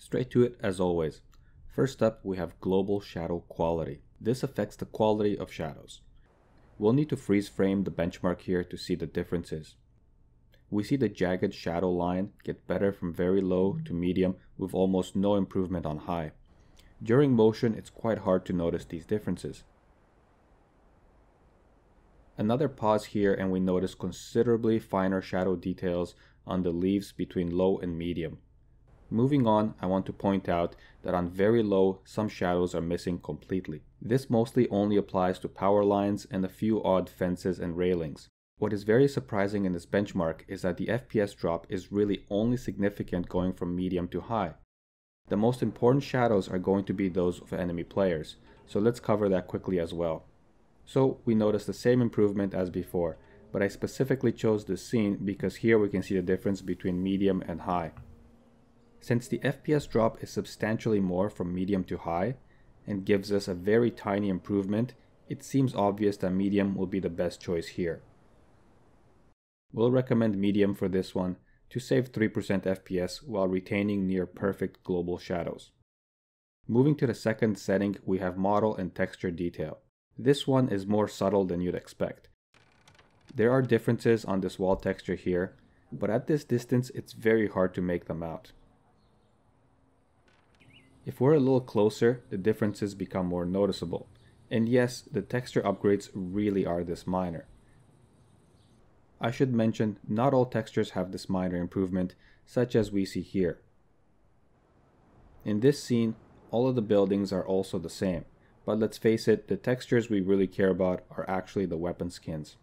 Straight to it as always. First up, we have global shadow quality. This affects the quality of shadows. We'll need to freeze frame the benchmark here to see the differences. We see the jagged shadow line get better from very low to medium with almost no improvement on high. During motion, it's quite hard to notice these differences. Another pause here and we notice considerably finer shadow details on the leaves between low and medium. Moving on, I want to point out that on very low, some shadows are missing completely. This mostly only applies to power lines and a few odd fences and railings. What is very surprising in this benchmark is that the FPS drop is really only significant going from medium to high. The most important shadows are going to be those of enemy players, so let's cover that quickly as well. So we notice the same improvement as before, but I specifically chose this scene because here we can see the difference between medium and high. Since the FPS drop is substantially more from medium to high and gives us a very tiny improvement, it seems obvious that medium will be the best choice here. We'll recommend medium for this one to save 3% FPS while retaining near perfect global shadows. Moving to the second setting, we have model and texture detail. This one is more subtle than you'd expect. There are differences on this wall texture here, but at this distance it's very hard to make them out. If we're a little closer, the differences become more noticeable. And yes, the texture upgrades really are this minor. I should mention, not all textures have this minor improvement, such as we see here. In this scene, all of the buildings are also the same, but let's face it, the textures we really care about are actually the weapon skins.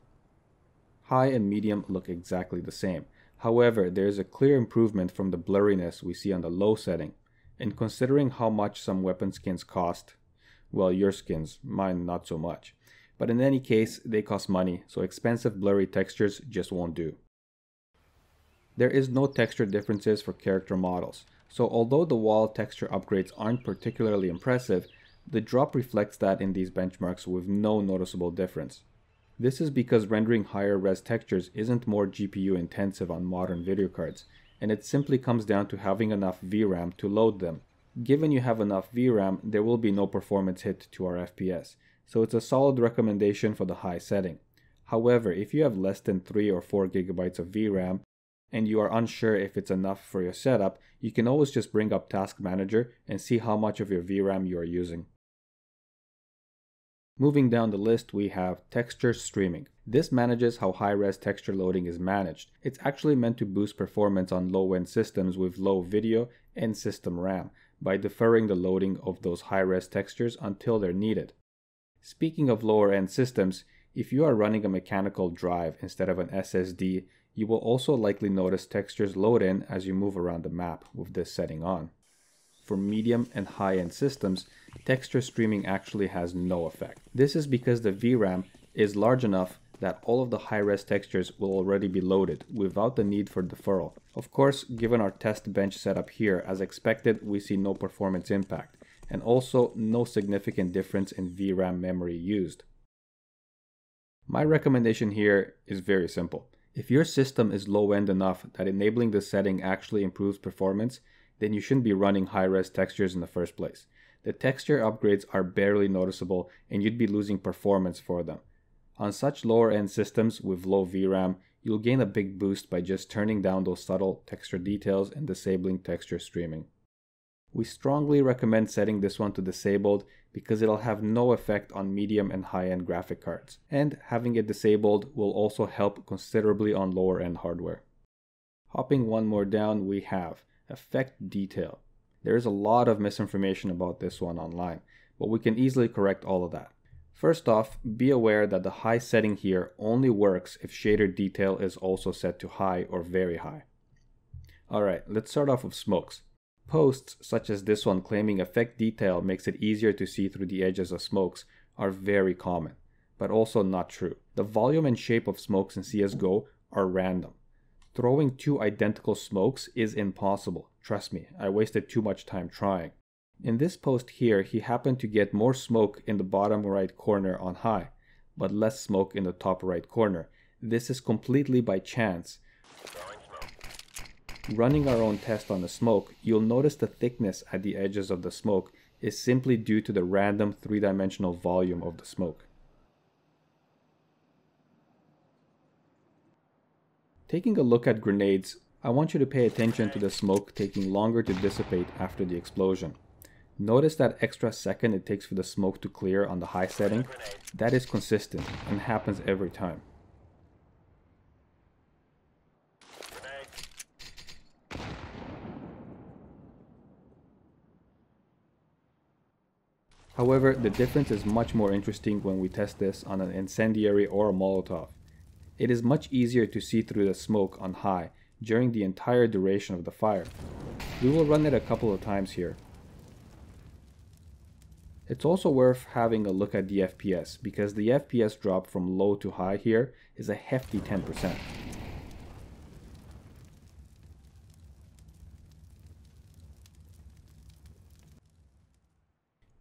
High and medium look exactly the same. However, there is a clear improvement from the blurriness we see on the low setting. And considering how much some weapon skins cost, well, your skins, mine not so much, but in any case, they cost money, so expensive blurry textures just won't do. There is no texture differences for character models, so although the wall texture upgrades aren't particularly impressive, the drop reflects that in these benchmarks with no noticeable difference. This is because rendering higher res textures isn't more GPU intensive on modern video cards, and it simply comes down to having enough VRAM to load them. Given you have enough VRAM, there will be no performance hit to our FPS, so it's a solid recommendation for the high setting. However, if you have less than 3 or 4 gigabytes of VRAM, and you are unsure if it's enough for your setup, you can always just bring up Task Manager and see how much of your VRAM you are using. Moving down the list, we have texture streaming. This manages how high-res texture loading is managed. It's actually meant to boost performance on low-end systems with low video and system RAM by deferring the loading of those high-res textures until they're needed. Speaking of lower-end systems, if you are running a mechanical drive instead of an SSD, you will also likely notice textures load in as you move around the map with this setting on. For medium and high-end systems, texture streaming actually has no effect. This is because the VRAM is large enough that all of the high-res textures will already be loaded without the need for deferral. Of course, given our test bench setup here, as expected, we see no performance impact and also no significant difference in VRAM memory used. My recommendation here is very simple. If your system is low-end enough that enabling this setting actually improves performance, then you shouldn't be running high-res textures in the first place. The texture upgrades are barely noticeable and you'd be losing performance for them. On such lower-end systems with low VRAM, you'll gain a big boost by just turning down those subtle texture details and disabling texture streaming. We strongly recommend setting this one to disabled because it'll have no effect on medium and high-end graphic cards, and having it disabled will also help considerably on lower-end hardware. Hopping one more down, we have effect detail. There is a lot of misinformation about this one online, but we can easily correct all of that. First off, be aware that the high setting here only works if shader detail is also set to high or very high. Alright, let's start off with smokes. Posts such as this one claiming effect detail makes it easier to see through the edges of smokes are very common, but also not true. The volume and shape of smokes in CSGO are random. Throwing two identical smokes is impossible. Trust me, I wasted too much time trying. In this post here, he happened to get more smoke in the bottom right corner on high, but less smoke in the top right corner. This is completely by chance. Running our own test on the smoke, you'll notice the thickness at the edges of the smoke is simply due to the random three-dimensional volume of the smoke. Taking a look at grenades, I want you to pay attention to the smoke taking longer to dissipate after the explosion. Notice that extra second it takes for the smoke to clear on the high setting. That is consistent and happens every time. However, the difference is much more interesting when we test this on an incendiary or a Molotov. It is much easier to see through the smoke on high during the entire duration of the fire. We will run it a couple of times here. It's also worth having a look at the FPS, because the FPS drop from low to high here is a hefty 10%.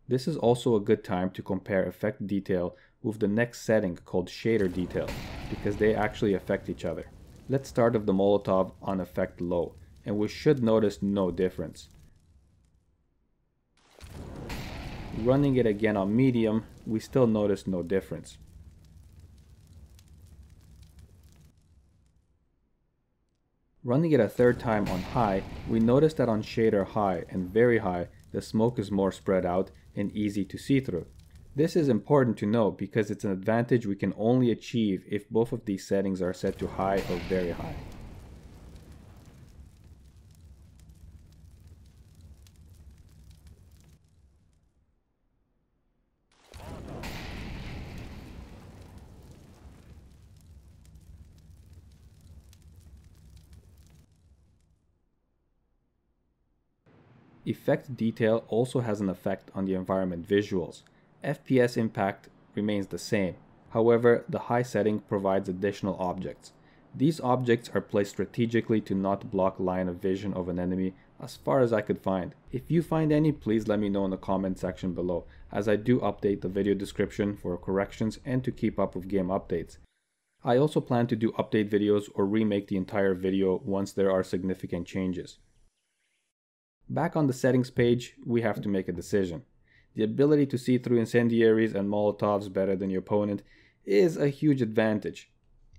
This is also a good time to compare effect detail with the next setting called shader detail, because they actually affect each other. Let's start with the Molotov on effect low, and we should notice no difference. Running it again on medium, we still notice no difference. Running it a third time on high, we notice that on shader high and very high, the smoke is more spread out and easy to see through. This is important to know because it's an advantage we can only achieve if both of these settings are set to high or very high. Effect detail also has an effect on the environment visuals. FPS impact remains the same, however the high setting provides additional objects. These objects are placed strategically to not block line of vision of an enemy as far as I could find. If you find any, please let me know in the comment section below, as I do update the video description for corrections and to keep up with game updates. I also plan to do update videos or remake the entire video once there are significant changes. Back on the settings page, we have to make a decision. The ability to see through incendiaries and Molotovs better than your opponent is a huge advantage,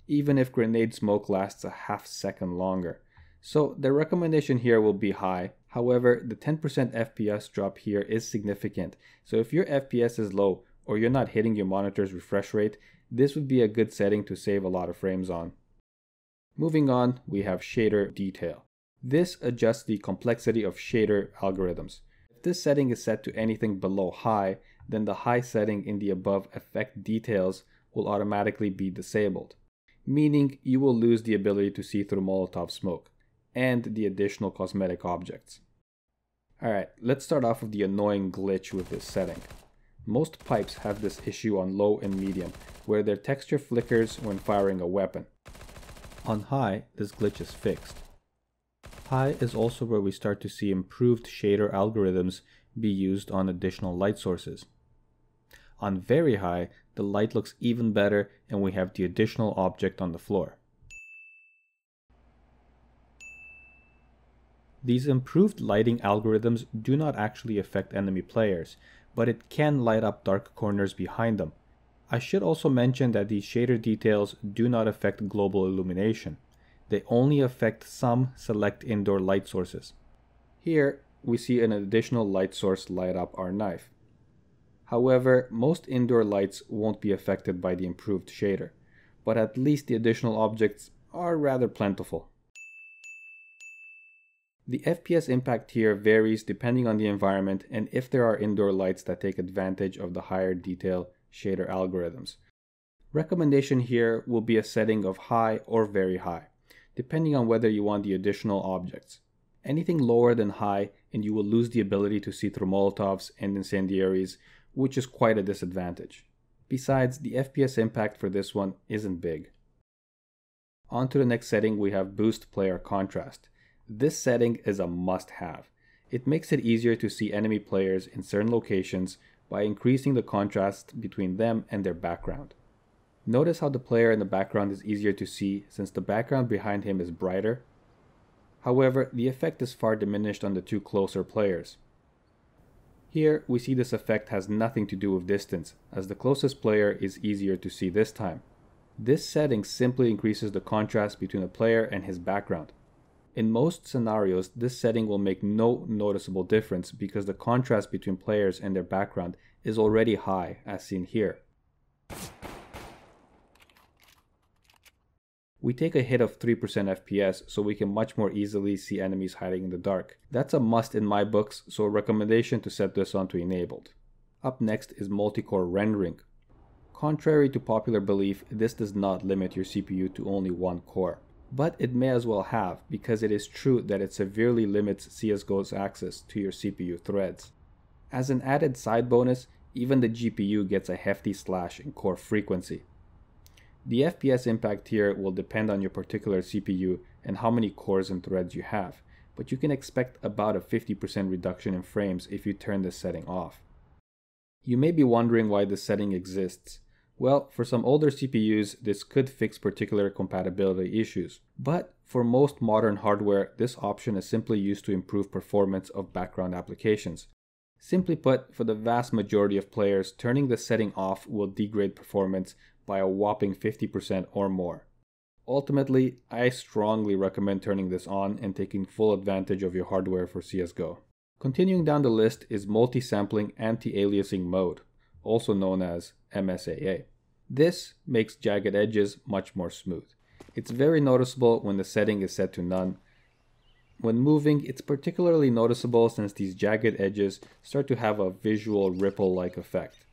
even if grenade smoke lasts a half second longer. So the recommendation here will be high. However, the 10% FPS drop here is significant. So if your FPS is low or you're not hitting your monitor's refresh rate, this would be a good setting to save a lot of frames on. Moving on, we have shader detail. This adjusts the complexity of shader algorithms. If this setting is set to anything below high, then the high setting in the above effect details will automatically be disabled, meaning you will lose the ability to see through Molotov smoke and the additional cosmetic objects. Alright, let's start off with the annoying glitch with this setting. Most pipes have this issue on low and medium, where their texture flickers when firing a weapon. On high, this glitch is fixed. High is also where we start to see improved shader algorithms be used on additional light sources. On very high, the light looks even better and we have the additional object on the floor. These improved lighting algorithms do not actually affect enemy players, but it can light up dark corners behind them. I should also mention that these shader details do not affect global illumination. They only affect some select indoor light sources. Here, we see an additional light source light up our knife. However, most indoor lights won't be affected by the improved shader, but at least the additional objects are rather plentiful. The FPS impact here varies depending on the environment and if there are indoor lights that take advantage of the higher detail shader algorithms. Recommendation here will be a setting of high or very high, depending on whether you want the additional objects. Anything lower than high and you will lose the ability to see through Molotovs and incendiaries, which is quite a disadvantage. Besides, the FPS impact for this one isn't big. On to the next setting, we have Boost Player Contrast. This setting is a must-have. It makes it easier to see enemy players in certain locations by increasing the contrast between them and their background. Notice how the player in the background is easier to see since the background behind him is brighter However, the effect is far diminished on the two closer players. Here, we see this effect has nothing to do with distance, as the closest player is easier to see this time. This setting simply increases the contrast between a player and his background. In most scenarios, this setting will make no noticeable difference because the contrast between players and their background is already high, as seen here. We take a hit of 3% FPS so we can much more easily see enemies hiding in the dark. That's a must in my books, so a recommendation to set this on to enabled. Up next is multi-core rendering. Contrary to popular belief, this does not limit your CPU to only one core. But it may as well have, because it is true that it severely limits CSGO's access to your CPU threads. As an added side bonus, even the GPU gets a hefty slash in core frequency. The FPS impact here will depend on your particular CPU and how many cores and threads you have, but you can expect about a 50% reduction in frames if you turn this setting off. You may be wondering why this setting exists. Well, for some older CPUs, this could fix particular compatibility issues. But for most modern hardware, this option is simply used to improve performance of background applications. Simply put, for the vast majority of players, turning the setting off will degrade performance by a whopping 50% or more. Ultimately, I strongly recommend turning this on and taking full advantage of your hardware for CSGO. Continuing down the list is multi-sampling anti-aliasing mode, also known as MSAA. This makes jagged edges much more smooth. It's very noticeable when the setting is set to none. When moving, it's particularly noticeable since these jagged edges start to have a visual ripple-like effect.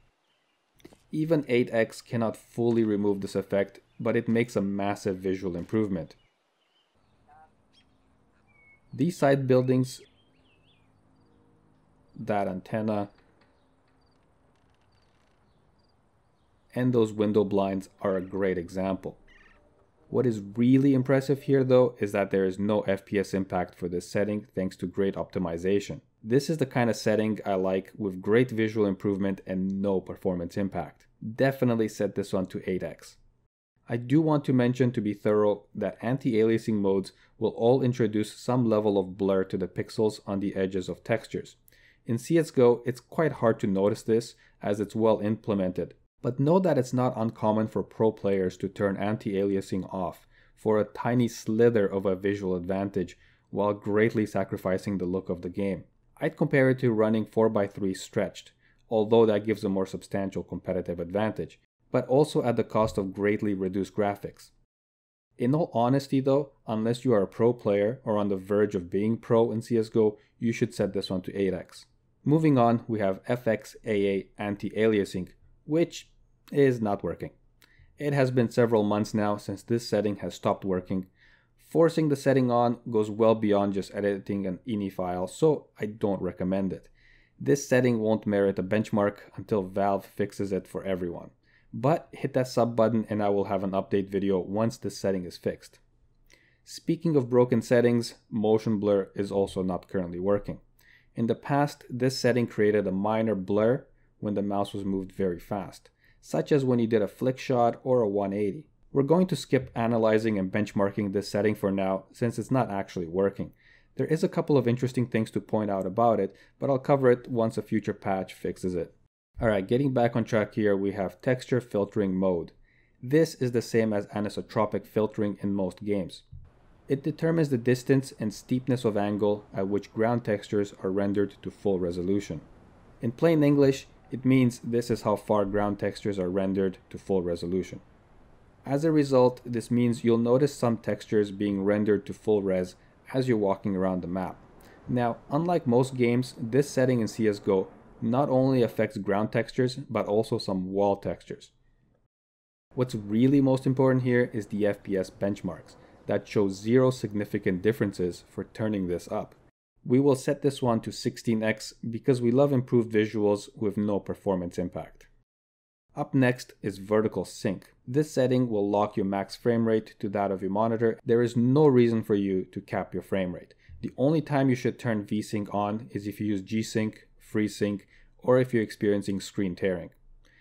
Even 8X cannot fully remove this effect, but it makes a massive visual improvement. These side buildings, that antenna, and those window blinds are a great example. What is really impressive here though is that there is no FPS impact for this setting thanks to great optimization. This is the kind of setting I like, with great visual improvement and no performance impact. Definitely set this on to 8X. I do want to mention, to be thorough, that anti-aliasing modes will all introduce some level of blur to the pixels on the edges of textures. In CSGO, it's quite hard to notice this as it's well implemented. But know that it's not uncommon for pro players to turn anti-aliasing off for a tiny slither of a visual advantage while greatly sacrificing the look of the game. I'd compare it to running 4x3 stretched, although that gives a more substantial competitive advantage, but also at the cost of greatly reduced graphics. In all honesty though, unless you are a pro player or on the verge of being pro in CSGO, you should set this one to 8X. Moving on, we have FXAA anti-aliasing, which is not working. It has been several months now since this setting has stopped working. Forcing the setting on goes well beyond just editing an ini file, so I don't recommend it. This setting won't merit a benchmark until Valve fixes it for everyone. But hit that sub button and I will have an update video once this setting is fixed. Speaking of broken settings, motion blur is also not currently working. In the past, this setting created a minor blur when the mouse was moved very fast, such as when you did a flick shot or a 180. We're going to skip analyzing and benchmarking this setting for now since it's not actually working. There is a couple of interesting things to point out about it, but I'll cover it once a future patch fixes it. Alright, getting back on track here, we have texture filtering mode. This is the same as anisotropic filtering in most games. It determines the distance and steepness of angle at which ground textures are rendered to full resolution. In plain English, it means this is how far ground textures are rendered to full resolution. As a result, this means you'll notice some textures being rendered to full res as you're walking around the map. Now, unlike most games, this setting in CSGO not only affects ground textures, but also some wall textures. What's really most important here is the FPS benchmarks that show zero significant differences for turning this up. We will set this one to 16x because we love improved visuals with no performance impact. Up next is vertical sync. This setting will lock your max frame rate to that of your monitor. There is no reason for you to cap your frame rate. The only time you should turn VSync on is if you use G-Sync, FreeSync, or if you're experiencing screen tearing.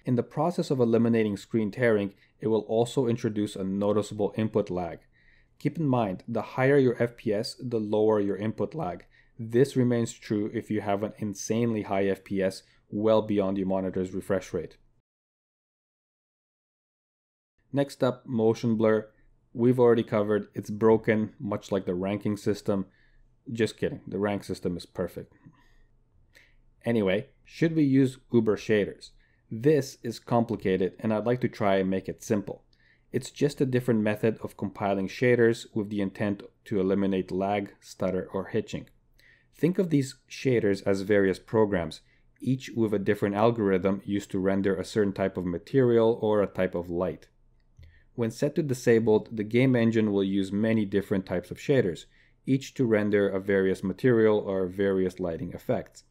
In the process of eliminating screen tearing, it will also introduce a noticeable input lag. Keep in mind, the higher your FPS, the lower your input lag. This remains true if you have an insanely high FPS, well beyond your monitor's refresh rate. Next up, motion blur. We've already covered, it's broken, much like the ranking system. Just kidding, the rank system is perfect. Anyway, should we use Uber shaders? This is complicated and I'd like to try and make it simple. It's just a different method of compiling shaders with the intent to eliminate lag, stutter, or hitching. Think of these shaders as various programs, each with a different algorithm used to render a certain type of material or a type of light. When set to disabled, the game engine will use many different types of shaders, each to render a various material or various lighting effects.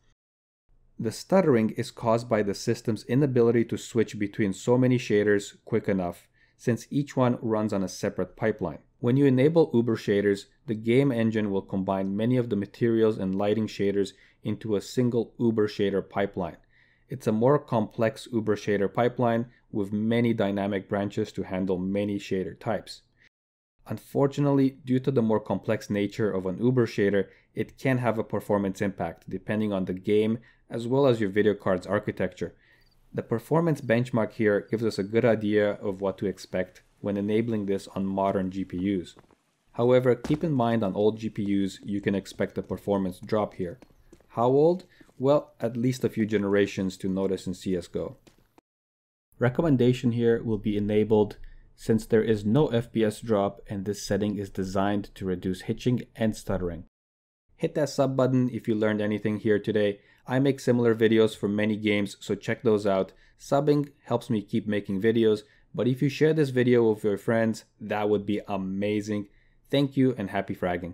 The stuttering is caused by the system's inability to switch between so many shaders quick enough, since each one runs on a separate pipeline. When you enable Uber shaders, the game engine will combine many of the materials and lighting shaders into a single Uber shader pipeline. It's a more complex Uber shader pipeline with many dynamic branches to handle many shader types. Unfortunately, due to the more complex nature of an Uber shader, it can have a performance impact depending on the game as well as your video card's architecture. The performance benchmark here gives us a good idea of what to expect when enabling this on modern GPUs. However, keep in mind on old GPUs, you can expect a performance drop here. How old? Well, at least a few generations to notice in CSGO. Recommendation here will be enabled since there is no FPS drop and this setting is designed to reduce hitching and stuttering. Hit that sub button if you learned anything here today. I make similar videos for many games, so check those out. Subbing helps me keep making videos, but if you share this video with your friends, that would be amazing. Thank you and happy fragging.